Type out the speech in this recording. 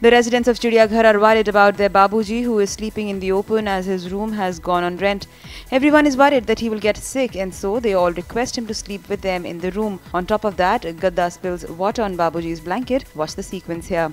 The residents of Chidiyaghar are worried about their Babuji, who is sleeping in the open as his room has gone on rent. Everyone is worried that he will get sick, and so they all request him to sleep with them in the room. On top of that, Gadda spills water on Babuji's blanket. Watch the sequence here.